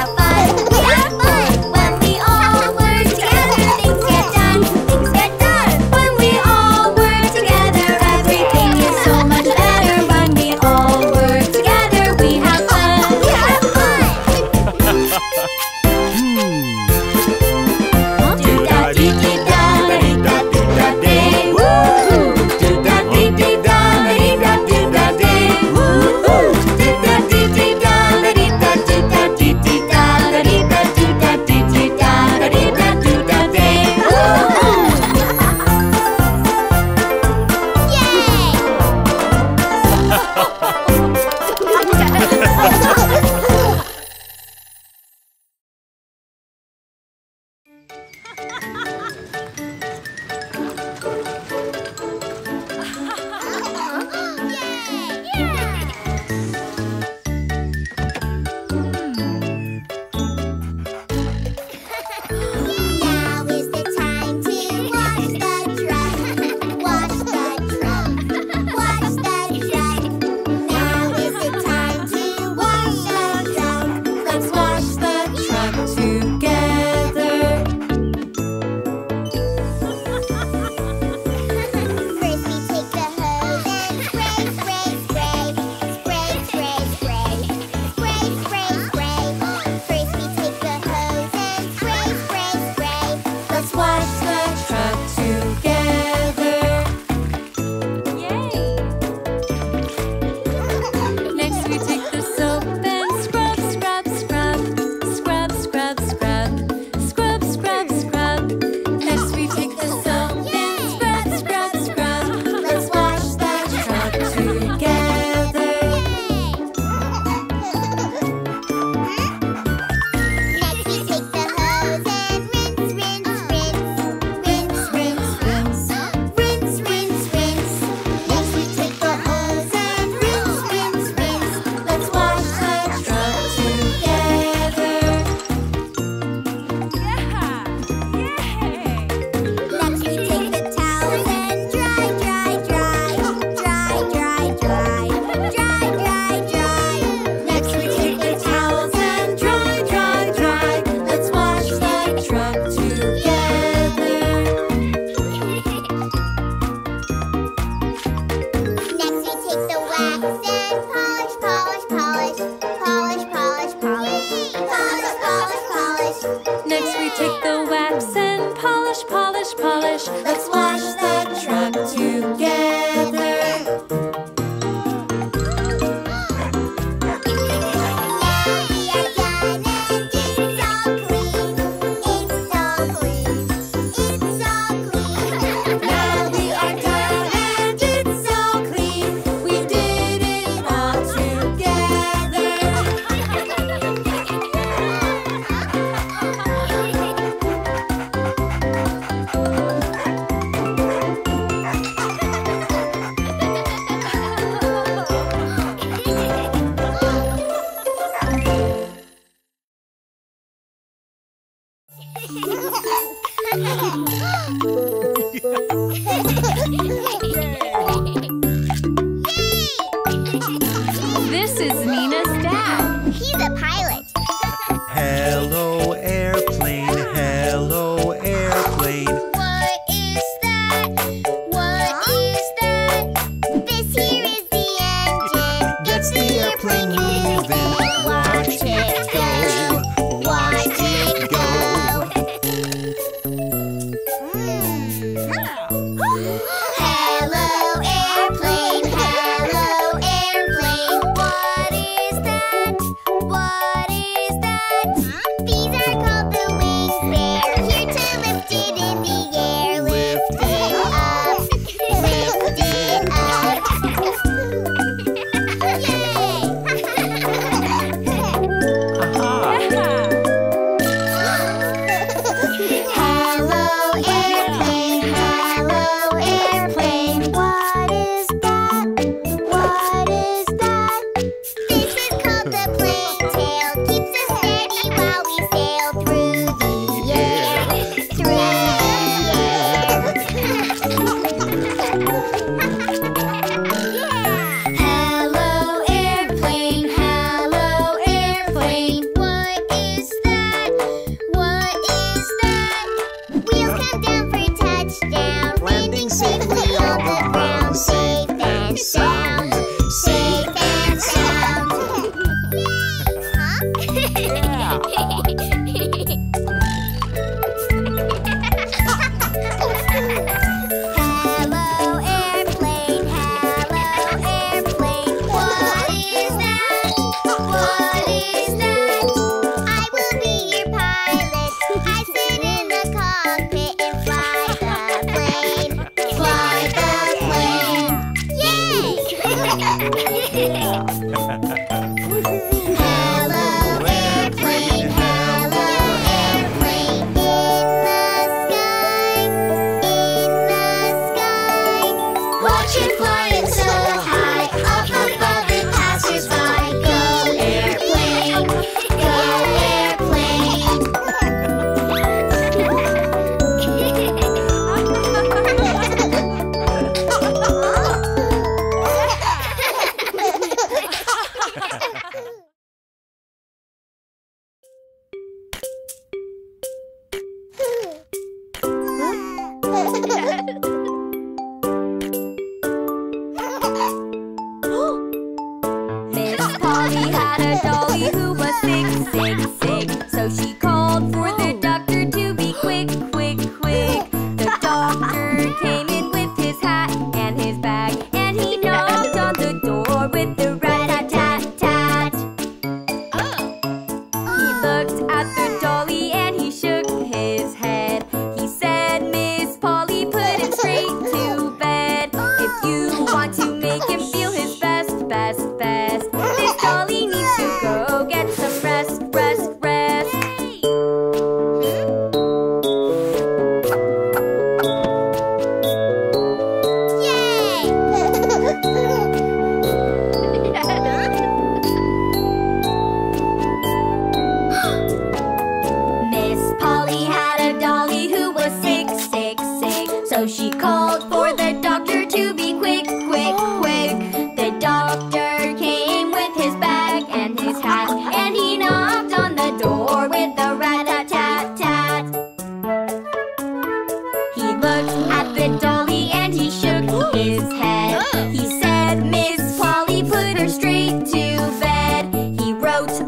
turns, we take turns. When we all work together, we all learn, we all learn. When we all work together, everything is so much better. When we all work together, we take turns, we take turns. Do da dee dee da da dee da do da dee. Do da dee dee da da dee da do da dee. Do da dee dee da da dee da do da dee dee da da dee da do da dee dee da da dee da do da dee. When we all work together with our friends, with our friends. When we all work together, we pretend, we pretend. When we all work together, everything is so much better. When we all work together with our friends, with our friends. Do da dee dee da da dee da do da dee. Do da dee dee da da dee da do da dee. Do da dee dee da da dee da do da dee dee da da dee da do da dee dee da da dee da do da dee. When we all work together, we have fun, we have fun. When we all work together, things get done, things get done. When we all work together, everything is so much better. When we all work together, we have fun, we have fun. Do da dee dee da da dee da do da dee. Do da dee dee da da dee da do da dee. Do da dee dee da da dee da do da dee dee da da dee da do da dee dee da da dee da do da dee. Yay! take the wax and polish, polish, polish. Let's wash the trunk together.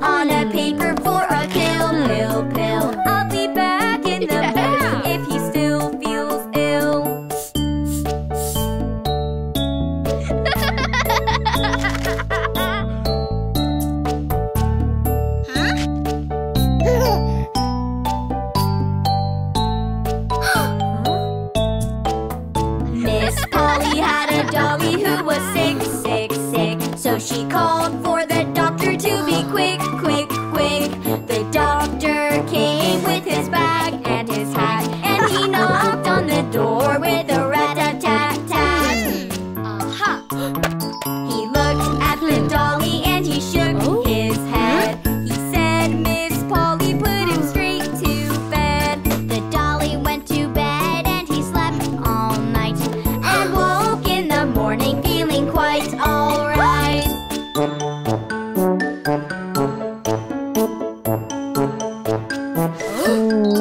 On a paper for a kill, kill, pill. I'll be back Fall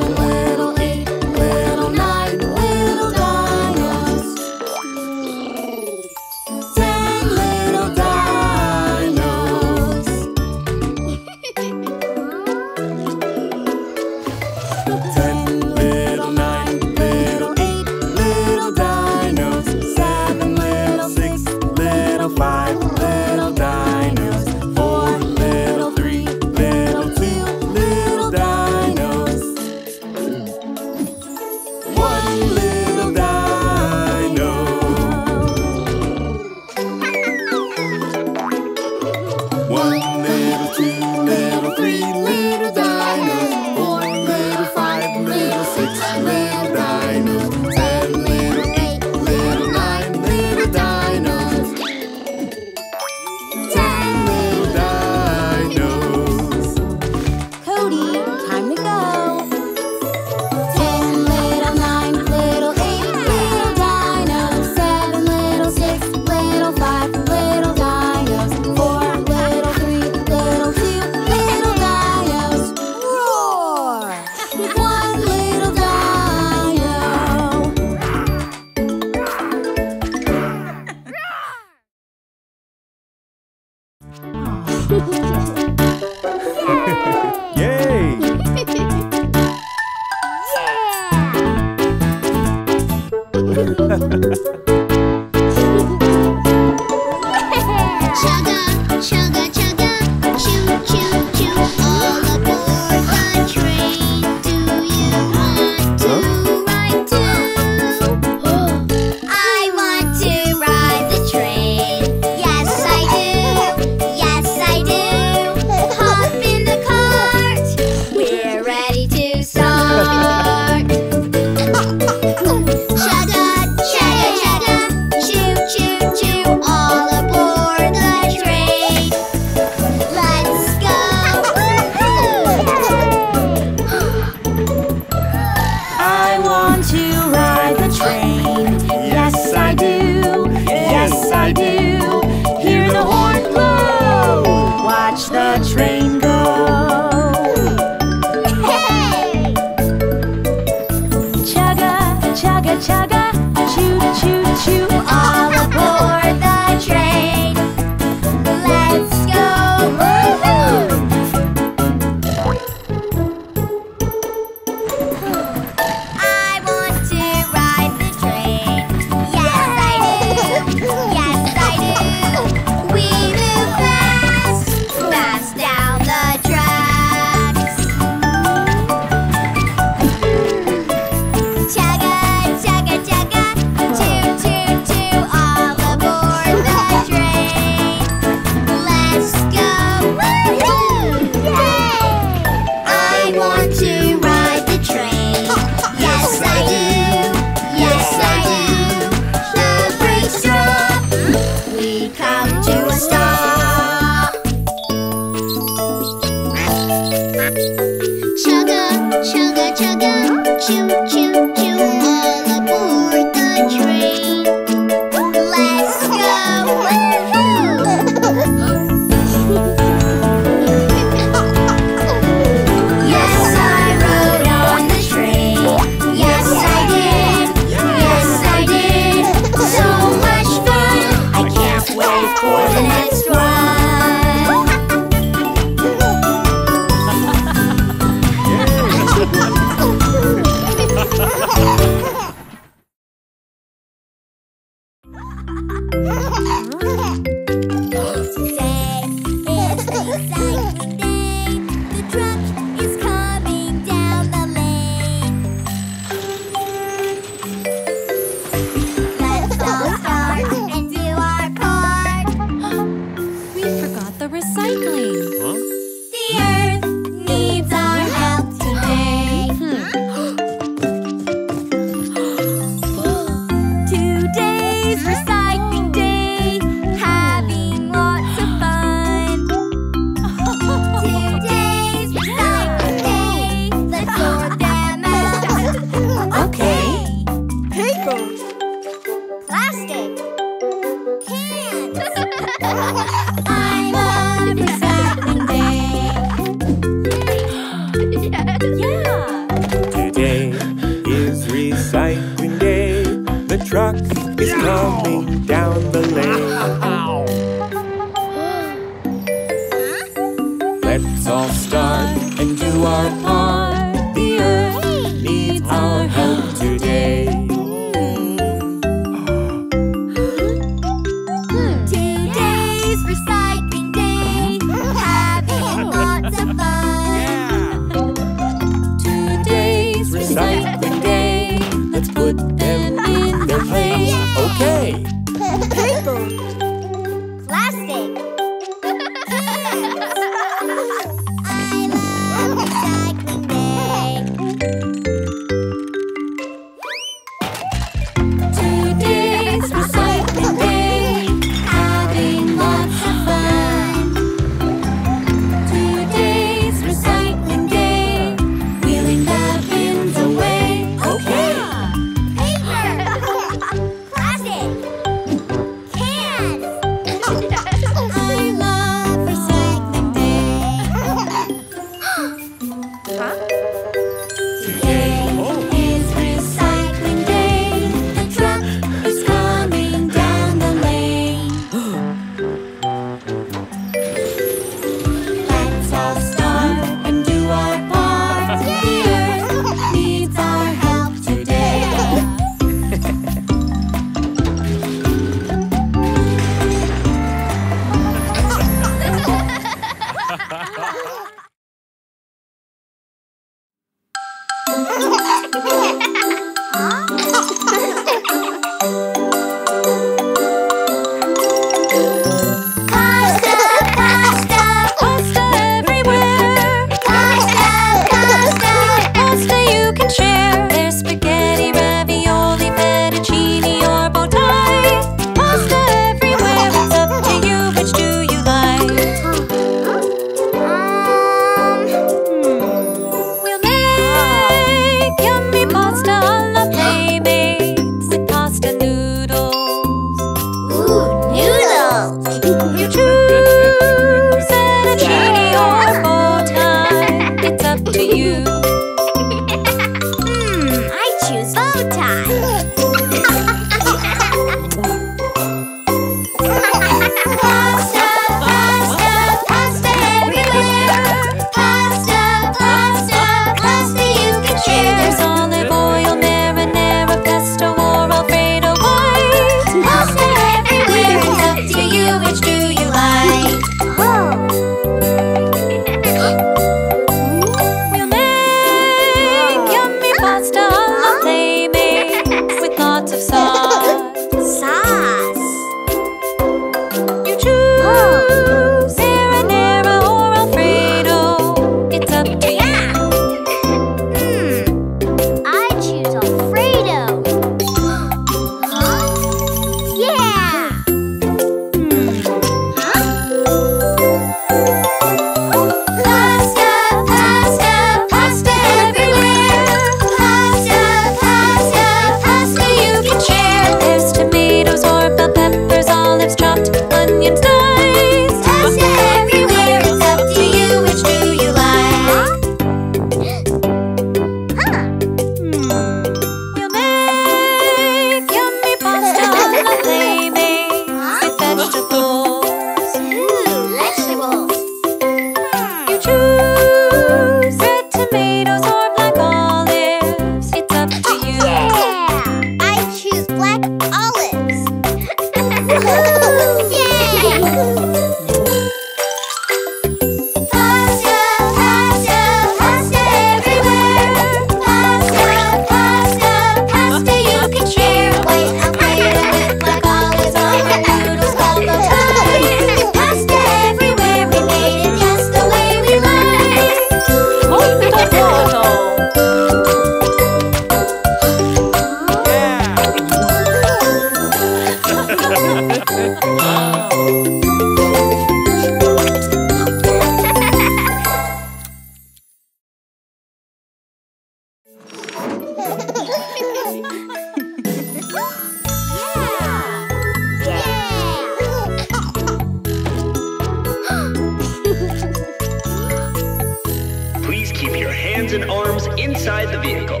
hands and arms inside the vehicle.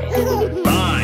Bye.